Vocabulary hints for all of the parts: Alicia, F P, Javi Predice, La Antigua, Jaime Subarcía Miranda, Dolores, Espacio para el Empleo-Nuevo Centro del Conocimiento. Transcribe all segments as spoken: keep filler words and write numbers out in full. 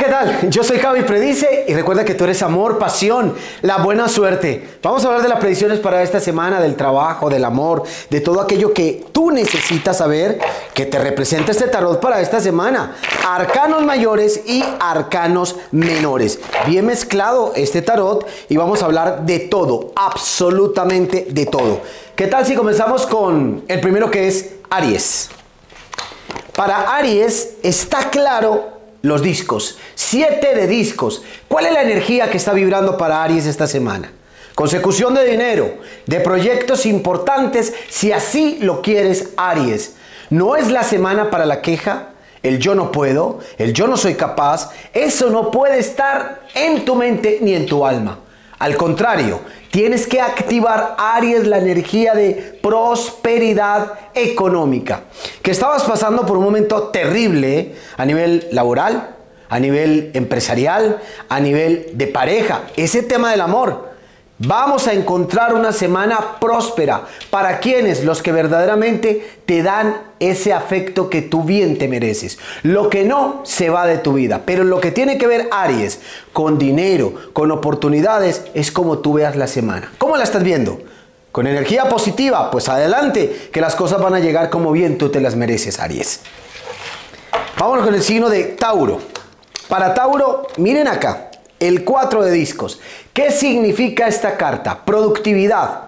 ¿qué tal? Yo soy Javi Predice y recuerda que tú eres amor, pasión, la buena suerte. Vamos a hablar de las predicciones para esta semana, del trabajo, del amor, de todo aquello que tú necesitas saber que te representa este tarot para esta semana. Arcanos mayores y arcanos menores. Bien mezclado este tarot y vamos a hablar de todo, absolutamente de todo. ¿Qué tal si comenzamos con el primero, que es Aries? Para Aries está claro los discos, siete de discos. ¿Cuál es la energía que está vibrando para Aries esta semana? Consecución de dinero, de proyectos importantes, si así lo quieres, Aries. No es la semana para la queja, el yo no puedo, el yo no soy capaz. Eso no puede estar en tu mente ni en tu alma. Al contrario, tienes que activar, Aries, la energía de prosperidad económica. Que estabas pasando por un momento terrible a nivel laboral, a nivel empresarial, a nivel de pareja. Ese tema del amor. Vamos a encontrar una semana próspera. ¿Para quienes? Los que verdaderamente te dan ese afecto que tú bien te mereces. Lo que no se va de tu vida. Pero lo que tiene que ver Aries con dinero, con oportunidades, es como tú veas la semana. ¿Cómo la estás viendo? ¿Con energía positiva? Pues adelante, que las cosas van a llegar como bien tú te las mereces, Aries. Vámonos con el signo de Tauro. Para Tauro, miren acá. El cuatro de discos. ¿Qué significa esta carta? Productividad,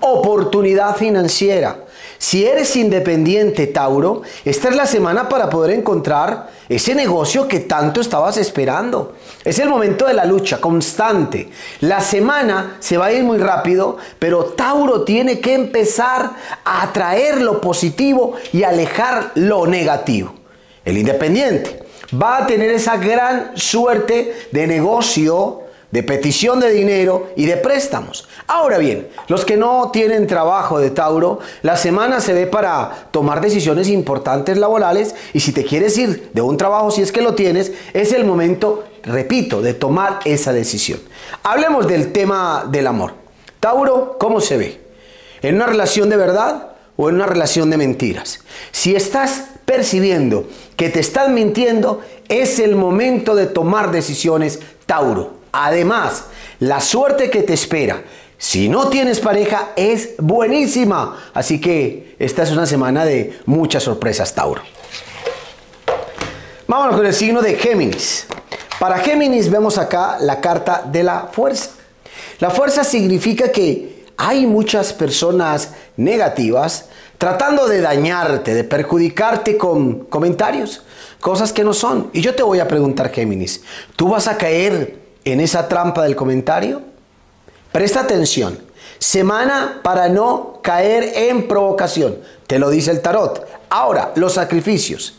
oportunidad financiera. Si eres independiente, Tauro, esta es la semana para poder encontrar ese negocio que tanto estabas esperando. Es el momento de la lucha constante. La semana se va a ir muy rápido, pero Tauro tiene que empezar a atraer lo positivo y alejar lo negativo. El independiente va a tener esa gran suerte de negocio, de petición de dinero y de préstamos. Ahora bien, los que no tienen trabajo de Tauro, la semana se ve para tomar decisiones importantes laborales, y si te quieres ir de un trabajo, si es que lo tienes, es el momento, repito, de tomar esa decisión. Hablemos del tema del amor. Tauro, ¿cómo se ve? ¿En una relación de verdad o en una relación de mentiras? Si estás percibiendo que te están mintiendo, es el momento de tomar decisiones, Tauro. Además, la suerte que te espera, si no tienes pareja, es buenísima. Así que esta es una semana de muchas sorpresas, Tauro. Vámonos con el signo de Géminis. Para Géminis vemos acá la carta de la fuerza. La fuerza significa que hay muchas personas negativas tratando de dañarte, de perjudicarte con comentarios, cosas que no son. Y yo te voy a preguntar, Géminis, ¿tú vas a caer en esa trampa del comentario? Presta atención. Semana para no caer en provocación, te lo dice el tarot. Ahora, los sacrificios.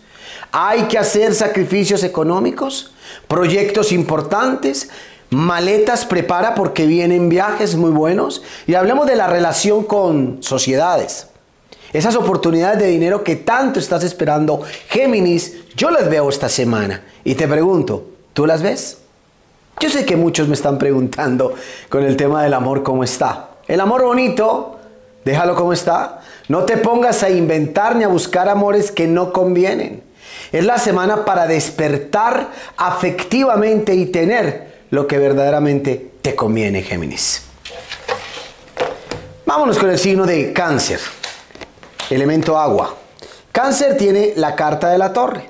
Hay que hacer sacrificios económicos, proyectos importantes. Maletas prepara porque vienen viajes muy buenos. Y hablemos de la relación con sociedades. Esas oportunidades de dinero que tanto estás esperando, Géminis, yo las veo esta semana. Y te pregunto, ¿tú las ves? Yo sé que muchos me están preguntando con el tema del amor, ¿cómo está? El amor bonito, déjalo como está. No te pongas a inventar ni a buscar amores que no convienen. Es la semana para despertar afectivamente y tener lo que verdaderamente te conviene, Géminis. Vámonos con el signo de Cáncer. Elemento agua. Cáncer tiene la carta de la torre.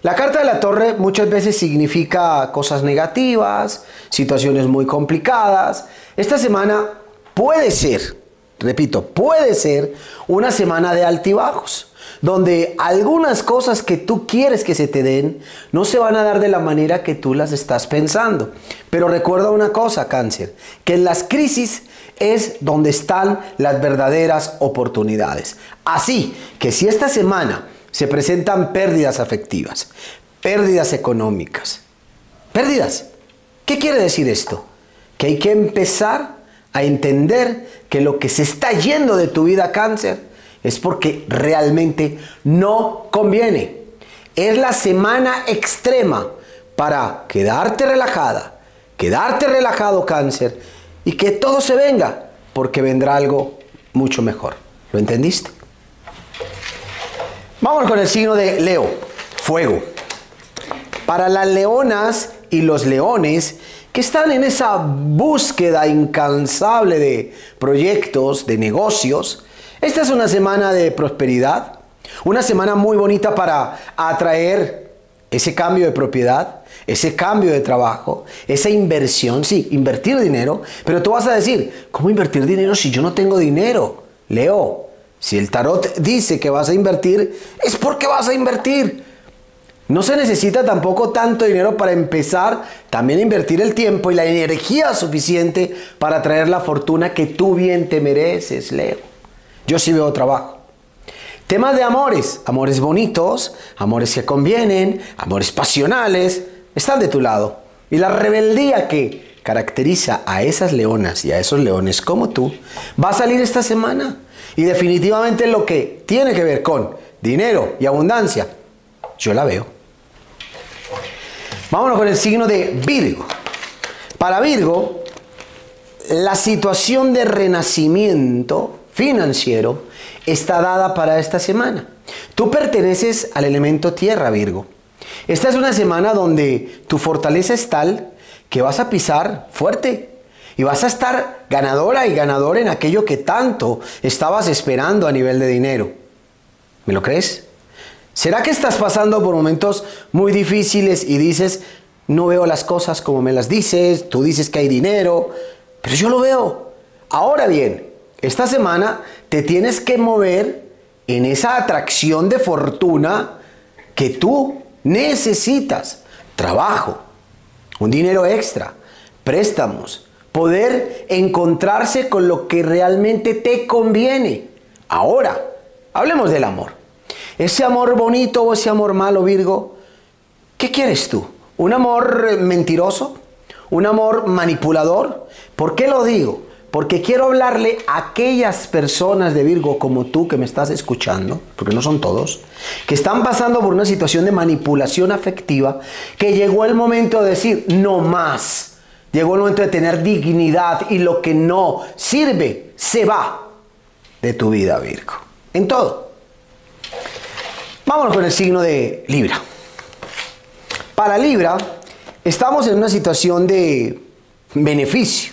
La carta de la torre muchas veces significa cosas negativas, situaciones muy complicadas. Esta semana puede ser, repito, puede ser una semana de altibajos, donde algunas cosas que tú quieres que se te den no se van a dar de la manera que tú las estás pensando. Pero recuerda una cosa, Cáncer, que en las crisis es donde están las verdaderas oportunidades. Así que si esta semana se presentan pérdidas afectivas, pérdidas económicas, pérdidas, ¿qué quiere decir esto? Que hay que empezar a entender que lo que se está yendo de tu vida, Cáncer, es porque realmente no conviene. Es la semana extrema para quedarte relajada, quedarte relajado, Cáncer, y que todo se venga, porque vendrá algo mucho mejor. ¿Lo entendiste? Vamos con el signo de Leo, fuego. para las leonas y los leones que están en esa búsqueda incansable de proyectos, de negocios. Esta es una semana de prosperidad, una semana muy bonita para atraer ese cambio de propiedad, ese cambio de trabajo, esa inversión, sí, invertir dinero. Pero tú vas a decir, ¿cómo invertir dinero si yo no tengo dinero? Leo, si el tarot dice que vas a invertir, es porque vas a invertir. No se necesita tampoco tanto dinero para empezar, también invertir el tiempo y la energía suficiente para traer la fortuna que tú bien te mereces, Leo. Yo sí veo trabajo. Temas de amores, amores bonitos, amores que convienen, amores pasionales, están de tu lado. Y la rebeldía que caracteriza a esas leonas y a esos leones como tú, va a salir esta semana. Y definitivamente lo que tiene que ver con dinero y abundancia, yo la veo. Vámonos con el signo de Virgo. Para Virgo, la situación de renacimiento financiero está dada para esta semana. Tú perteneces al elemento tierra, Virgo. Esta es una semana donde tu fortaleza es tal que vas a pisar fuerte y vas a estar ganadora y ganador en aquello que tanto estabas esperando a nivel de dinero. ¿Me lo crees? ¿Será que estás pasando por momentos muy difíciles y dices, no veo las cosas como me las dices, tú dices que hay dinero, pero yo lo veo? Ahora bien, esta semana te tienes que mover en esa atracción de fortuna que tú necesitas. Trabajo, un dinero extra, préstamos, poder encontrarse con lo que realmente te conviene. Ahora, hablemos del amor. Ese amor bonito o ese amor malo, Virgo, ¿qué quieres tú? ¿Un amor mentiroso? ¿Un amor manipulador? ¿Por qué lo digo? Porque quiero hablarle a aquellas personas de Virgo como tú que me estás escuchando, porque no son todos, que están pasando por una situación de manipulación afectiva, que llegó el momento de decir no más. Llegó el momento de tener dignidad y lo que no sirve se va de tu vida, Virgo. En todo. Vámonos con el signo de Libra. Para Libra, estamos en una situación de beneficio.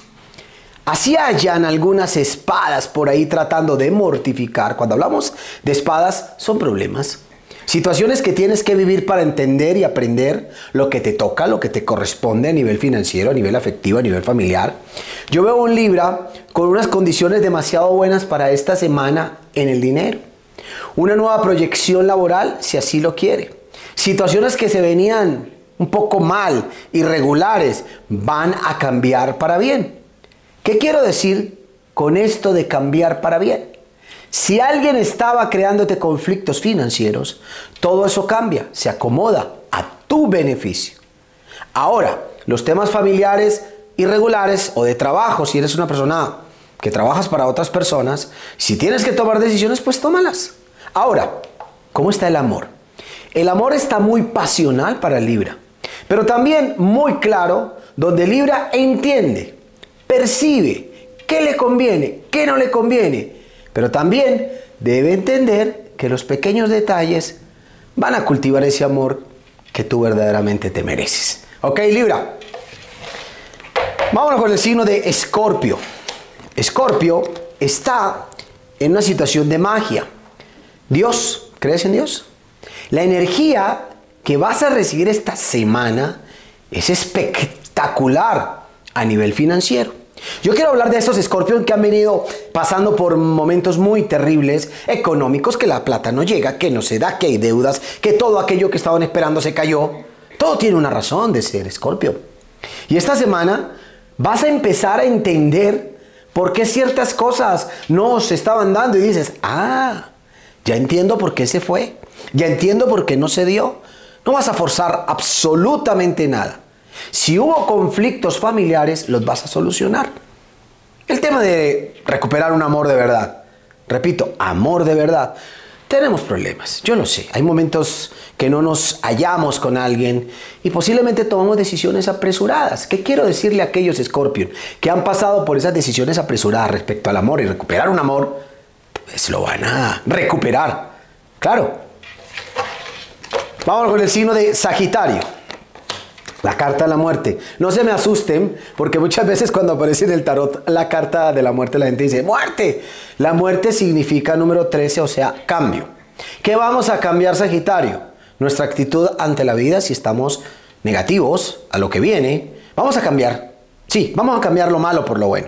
Así hayan algunas espadas por ahí tratando de mortificar. Cuando hablamos de espadas, son problemas. Situaciones que tienes que vivir para entender y aprender lo que te toca, lo que te corresponde a nivel financiero, a nivel afectivo, a nivel familiar. Yo veo un Libra con unas condiciones demasiado buenas para esta semana en el dinero. Una nueva proyección laboral, si así lo quiere. Situaciones que se venían un poco mal, irregulares, van a cambiar para bien. ¿Qué quiero decir con esto de cambiar para bien? Si alguien estaba creándote conflictos financieros, todo eso cambia, se acomoda a tu beneficio. Ahora, los temas familiares irregulares o de trabajo, si eres una persona que trabajas para otras personas, si tienes que tomar decisiones, pues tómalas. Ahora, ¿cómo está el amor? El amor está muy pasional para Libra, pero también muy claro, donde Libra entiende, percibe qué le conviene, qué no le conviene, pero también debe entender que los pequeños detalles van a cultivar ese amor que tú verdaderamente te mereces. ¿Ok, Libra? Vámonos con el signo de Escorpio. Escorpio está en una situación de magia. Dios, ¿crees en Dios? La energía que vas a recibir esta semana es espectacular a nivel financiero. Yo quiero hablar de estos Escorpios que han venido pasando por momentos muy terribles, económicos, que la plata no llega, que no se da, que hay deudas, que todo aquello que estaban esperando se cayó. Todo tiene una razón de ser, Escorpio. Y esta semana vas a empezar a entender por qué ciertas cosas no se estaban dando y dices, ah, ya entiendo por qué se fue, ya entiendo por qué no se dio. No vas a forzar absolutamente nada. Si hubo conflictos familiares, los vas a solucionar. El tema de recuperar un amor de verdad, repito, amor de verdad. Tenemos problemas, yo lo sé. Hay momentos que no nos hallamos con alguien y posiblemente tomamos decisiones apresuradas. ¿Qué quiero decirle a aquellos Escorpio que han pasado por esas decisiones apresuradas respecto al amor y recuperar un amor? Pues lo van a recuperar, claro. Vamos con el signo de Sagitario. La carta de la muerte. No se me asusten, porque muchas veces cuando aparece en el tarot la carta de la muerte, la gente dice, ¡muerte! La muerte significa número trece, o sea, cambio. ¿Qué vamos a cambiar, Sagitario? Nuestra actitud ante la vida, si estamos negativos a lo que viene. Vamos a cambiar. Sí, vamos a cambiar lo malo por lo bueno.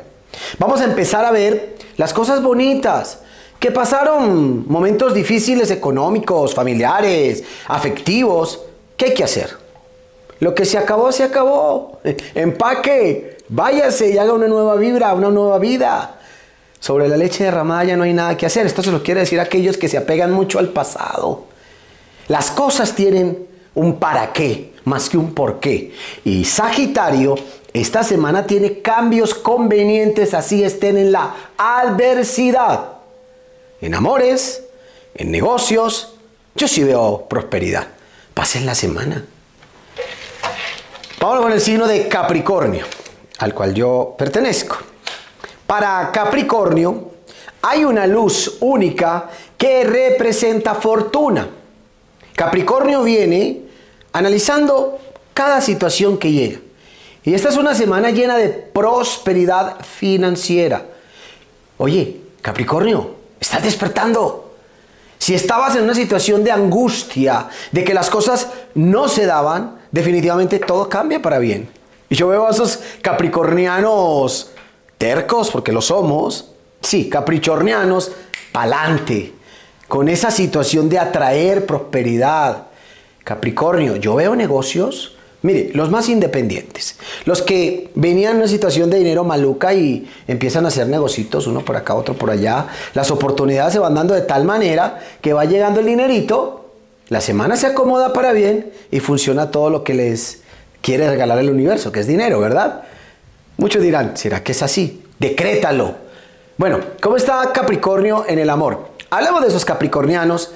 Vamos a empezar a ver las cosas bonitas que pasaron, momentos difíciles económicos, familiares, afectivos. ¿Qué hay que hacer? Lo que se acabó, se acabó. Empaque, váyase y haga una nueva vibra, una nueva vida. Sobre la leche derramada ya no hay nada que hacer. Esto se lo quiere decir a aquellos que se apegan mucho al pasado. Las cosas tienen un para qué, más que un por qué. Y Sagitario, esta semana tiene cambios convenientes, así estén en la adversidad. En amores, en negocios, yo sí veo prosperidad. Pasen la semana. Vamos con el signo de Capricornio, al cual yo pertenezco. Para Capricornio hay una luz única que representa fortuna. Capricornio viene analizando cada situación que llega. Y esta es una semana llena de prosperidad financiera. Oye, Capricornio, estás despertando. Si estabas en una situación de angustia, de que las cosas no se daban, definitivamente todo cambia para bien. Y yo veo a esos capricornianos tercos, porque lo somos, sí, capricornianos, pa'lante, con esa situación de atraer prosperidad. Capricornio, yo veo negocios, mire, los más independientes, los que venían en una situación de dinero maluca y empiezan a hacer negocitos, uno por acá, otro por allá, las oportunidades se van dando de tal manera que va llegando el dinerito. La semana se acomoda para bien y funciona todo lo que les quiere regalar el universo, que es dinero, ¿verdad? Muchos dirán, ¿será que es así? ¡Decrétalo! Bueno, ¿cómo está Capricornio en el amor? Hablamos de esos capricornianos.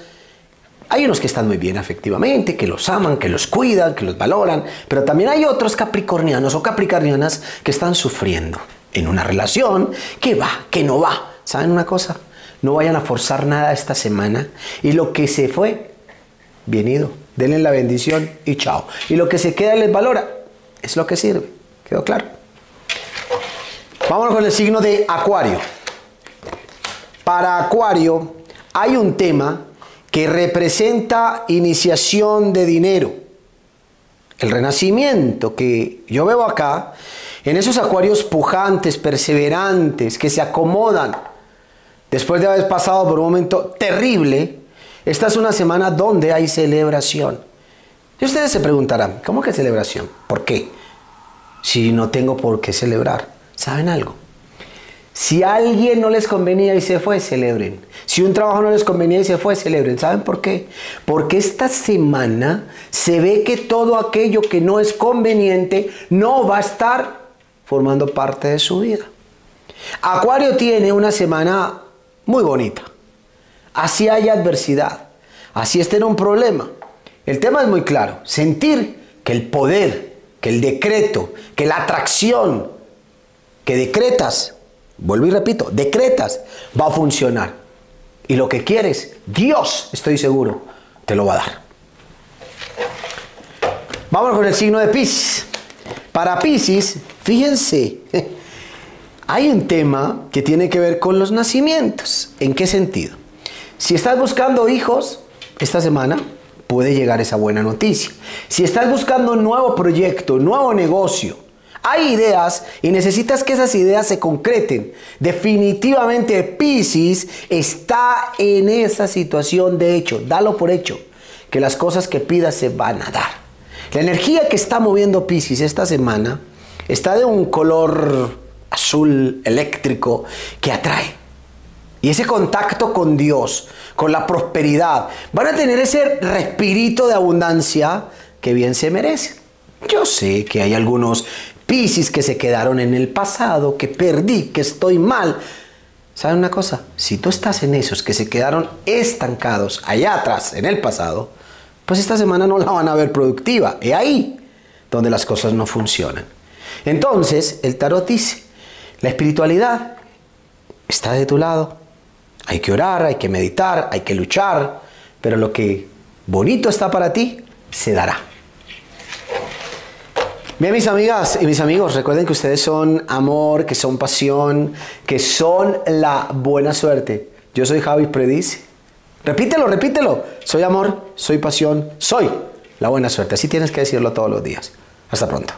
Hay unos que están muy bien afectivamente, que los aman, que los cuidan, que los valoran, pero también hay otros capricornianos o capricornianas que están sufriendo en una relación que va, que no va. ¿Saben una cosa? No vayan a forzar nada esta semana y lo que se fue... bien ido, denle la bendición y chao. Y lo que se queda les valora, es lo que sirve. ¿Quedó claro? Vámonos con el signo de Acuario. Para Acuario hay un tema que representa iniciación de dinero. El renacimiento que yo veo acá, en esos acuarios pujantes, perseverantes, que se acomodan después de haber pasado por un momento terrible. Esta es una semana donde hay celebración. Y ustedes se preguntarán, ¿cómo que celebración? ¿Por qué? Si no tengo por qué celebrar. ¿Saben algo? Si a alguien no les convenía y se fue, celebren. Si un trabajo no les convenía y se fue, celebren. ¿Saben por qué? Porque esta semana se ve que todo aquello que no es conveniente no va a estar formando parte de su vida. Acuario tiene una semana muy bonita. Así hay adversidad, así está en un problema. El tema es muy claro, sentir que el poder, que el decreto, que la atracción que decretas, vuelvo y repito, decretas, va a funcionar. Y lo que quieres, Dios, estoy seguro, te lo va a dar. Vamos con el signo de Piscis. Para Piscis, fíjense, hay un tema que tiene que ver con los nacimientos. ¿En qué sentido? Si estás buscando hijos, esta semana puede llegar esa buena noticia. Si estás buscando un nuevo proyecto, un nuevo negocio, hay ideas y necesitas que esas ideas se concreten. Definitivamente Piscis está en esa situación de hecho. Dalo por hecho, que las cosas que pidas se van a dar. La energía que está moviendo Piscis esta semana está de un color azul eléctrico que atrae. Y ese contacto con Dios, con la prosperidad, van a tener ese respirito de abundancia que bien se merecen. Yo sé que hay algunos Piscis que se quedaron en el pasado, que perdí, que estoy mal. ¿Saben una cosa? Si tú estás en esos que se quedaron estancados allá atrás, en el pasado, pues esta semana no la van a ver productiva. Es ahí donde las cosas no funcionan. Entonces, el tarot dice, la espiritualidad está de tu lado. Hay que orar, hay que meditar, hay que luchar, pero lo que bonito está para ti, se dará. Bien, mis amigas y mis amigos, recuerden que ustedes son amor, que son pasión, que son la buena suerte. Yo soy Javi Predice. Repítelo, repítelo. Soy amor, soy pasión, soy la buena suerte. Así tienes que decirlo todos los días. Hasta pronto.